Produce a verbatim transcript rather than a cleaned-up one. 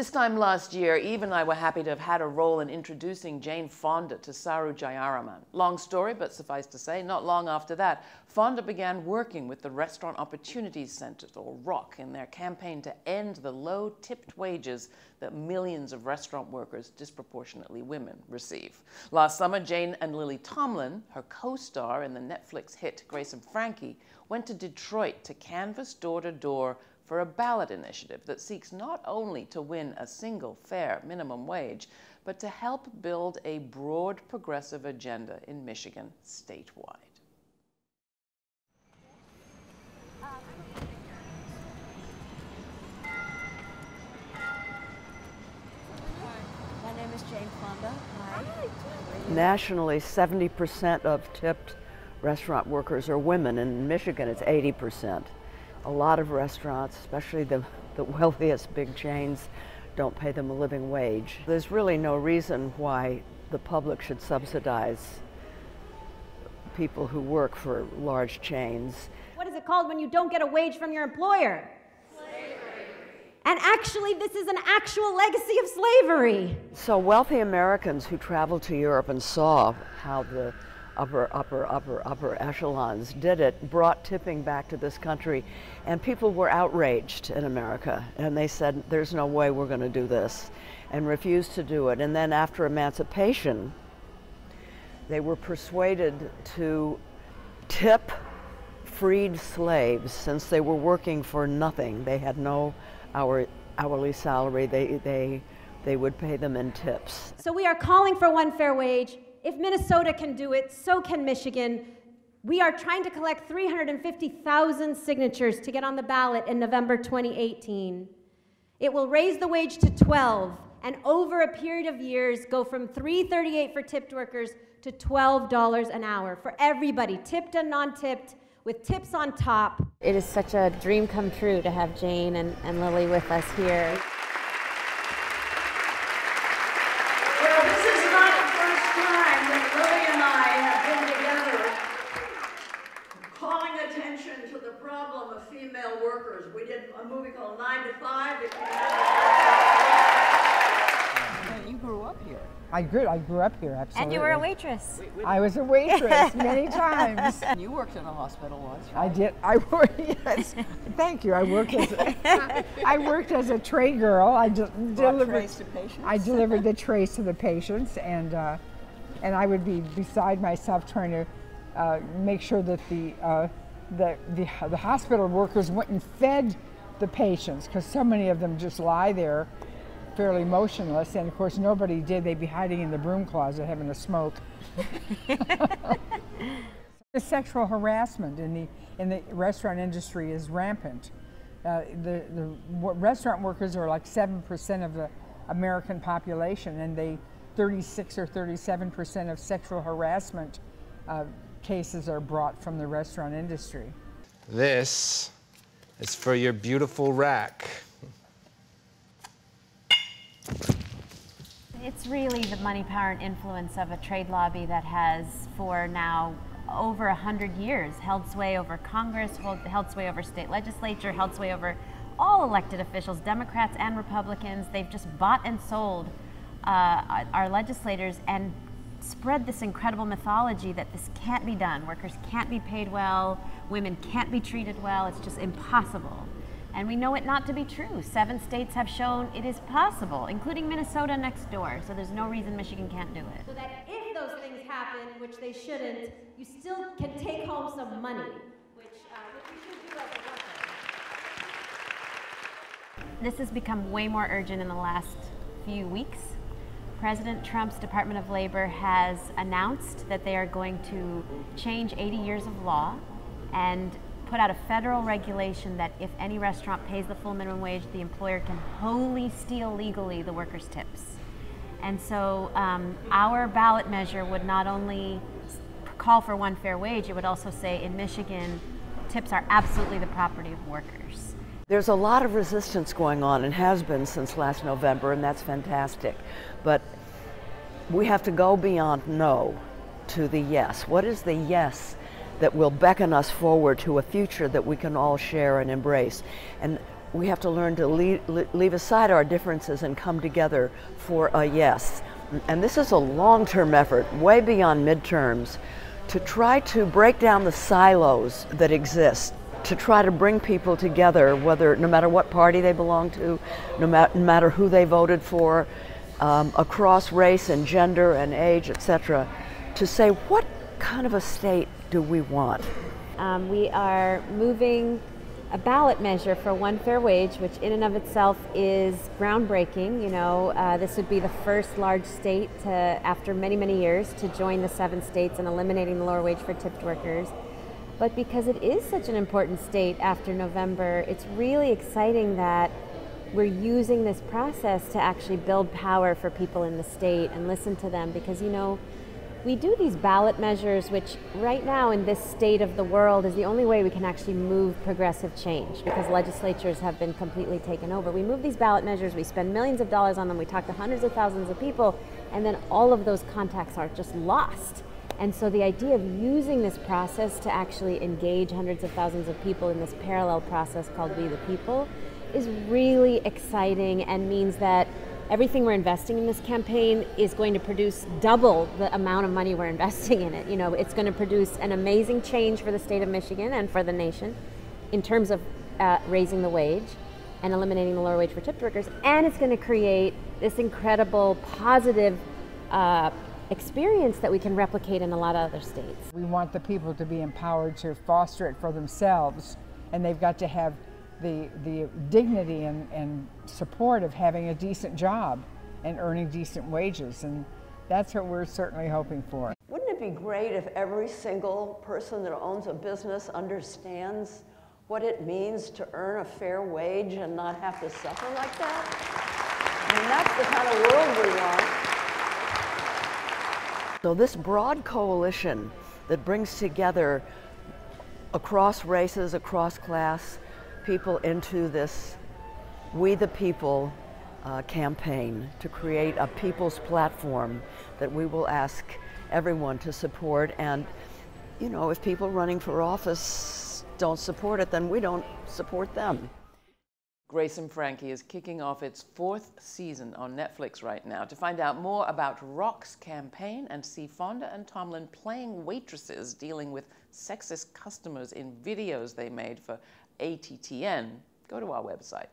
This time last year, Eve and I were happy to have had a role in introducing Jane Fonda to Saru Jayaraman. Long story, but suffice to say, not long after that, Fonda began working with the Restaurant Opportunities Center, or R O C, in their campaign to end the low-tipped wages that millions of restaurant workers, disproportionately women, receive. Last summer, Jane and Lily Tomlin, her co-star in the Netflix hit Grace and Frankie, went to Detroit to canvass door-to-door for a ballot initiative that seeks not only to win a single fair minimum wage, but to help build a broad progressive agenda in Michigan statewide. My name is Jane Fonda. Hi. Nationally, seventy percent of tipped restaurant workers are women. In Michigan, it's eighty percent. A lot of restaurants, especially the, the wealthiest big chains, don't pay them a living wage. There's really no reason why the public should subsidize people who work for large chains. What is it called when you don't get a wage from your employer? Slavery. And actually, this is an actual legacy of slavery. So wealthy Americans who traveled to Europe and saw how the upper, upper, upper, upper echelons did it, brought tipping back to this country, and people were outraged in America, and they said, there's no way we're going to do this, and refused to do it. And then after emancipation, they were persuaded to tip freed slaves, since they were working for nothing. They had no hour, hourly salary. They, they, they would pay them in tips. So we are calling for one fair wage. If Minnesota can do it, so can Michigan. We are trying to collect three hundred fifty thousand signatures to get on the ballot in November twenty eighteen. It will raise the wage to twelve, and over a period of years, go from three dollars and thirty-eight cents for tipped workers to twelve dollars an hour for everybody, tipped and non-tipped, with tips on top. It is such a dream come true to have Jane and, and Lily with us here. We did a movie called nine to five. You grew up here. I grew, I grew up here, absolutely. And you were a waitress. Wait, wait. I was a waitress many times. And you worked in a hospital once, right? I did. I worked, yes. Thank you. I worked as a, I worked as a tray girl. I de delivered trays to patients. I delivered the trays to the patients, and uh, and I would be beside myself trying to uh, make sure that the uh, The, the, the hospital workers went and fed the patients, because so many of them just lie there fairly motionless, and of course nobody did. They'd be hiding in the broom closet having a smoke. The sexual harassment in the, in the restaurant industry is rampant. Uh, the, the restaurant workers are like seven percent of the American population, and they thirty-six or thirty-seven percent of sexual harassment uh, cases are brought from the restaurant industry. This is for your beautiful rack. It's really the money, power, and influence of a trade lobby that has, for now over a hundred years, held sway over Congress, held sway over state legislature, held sway over all elected officials, Democrats and Republicans. They've just bought and sold uh, our legislators and spread this incredible mythology that this can't be done. Workers can't be paid well, women can't be treated well, it's just impossible. And we know it not to be true. Seven states have shown it is possible, including Minnesota next door, so there's no reason Michigan can't do it. So that if those things happen, which they shouldn't, you still can take home some money, which, uh, which we should do as a worker. This has become way more urgent in the last few weeks. President Trump's Department of Labor has announced that they are going to change eighty years of law and put out a federal regulation that if any restaurant pays the full minimum wage, the employer can wholly steal legally the workers' tips. And so um, our ballot measure would not only call for one fair wage, it would also say in Michigan, tips are absolutely the property of workers. There's a lot of resistance going on, and has been since last November, and that's fantastic. But we have to go beyond no to the yes. What is the yes that will beckon us forward to a future that we can all share and embrace? And we have to learn to leave, leave aside our differences and come together for a yes. And this is a long-term effort, way beyond midterms, to try to break down the silos that exist, to try to bring people together, whether no matter what party they belong to, no, ma no matter who they voted for, um, across race and gender and age, et cetera, to say, what kind of a state do we want? Um, we are moving a ballot measure for one fair wage, which in and of itself is groundbreaking. You know, uh, this would be the first large state to, after many, many years, to join the seven states in eliminating the lower wage for tipped workers. But because it is such an important state after November, it's really exciting that we're using this process to actually build power for people in the state and listen to them, because, you know, we do these ballot measures, which right now in this state of the world is the only way we can actually move progressive change, because legislatures have been completely taken over. We move these ballot measures, we spend millions of dollars on them, we talk to hundreds of thousands of people, and then all of those contacts are just lost. And so the idea of using this process to actually engage hundreds of thousands of people in this parallel process called We the People is really exciting, and means that everything we're investing in this campaign is going to produce double the amount of money we're investing in it. You know, it's going to produce an amazing change for the state of Michigan and for the nation in terms of uh, raising the wage and eliminating the lower wage for tipped workers, and it's going to create this incredible positive uh, experience that we can replicate in a lot of other states. We want the people to be empowered to foster it for themselves, and they've got to have The, the dignity and, and support of having a decent job and earning decent wages, and that's what we're certainly hoping for. Wouldn't it be great if every single person that owns a business understands what it means to earn a fair wage and not have to suffer like that? I mean, that's the kind of world we want. So this broad coalition that brings together across races, across class, people into this We the People uh, campaign to create a people's platform that we will ask everyone to support. And, you know, if people running for office don't support it, then we don't support them. Grace and Frankie is kicking off its fourth season on Netflix right now. To find out more about Rock's campaign and see Fonda and Tomlin playing waitresses dealing with sexist customers in videos they made for A T T N, go to our website.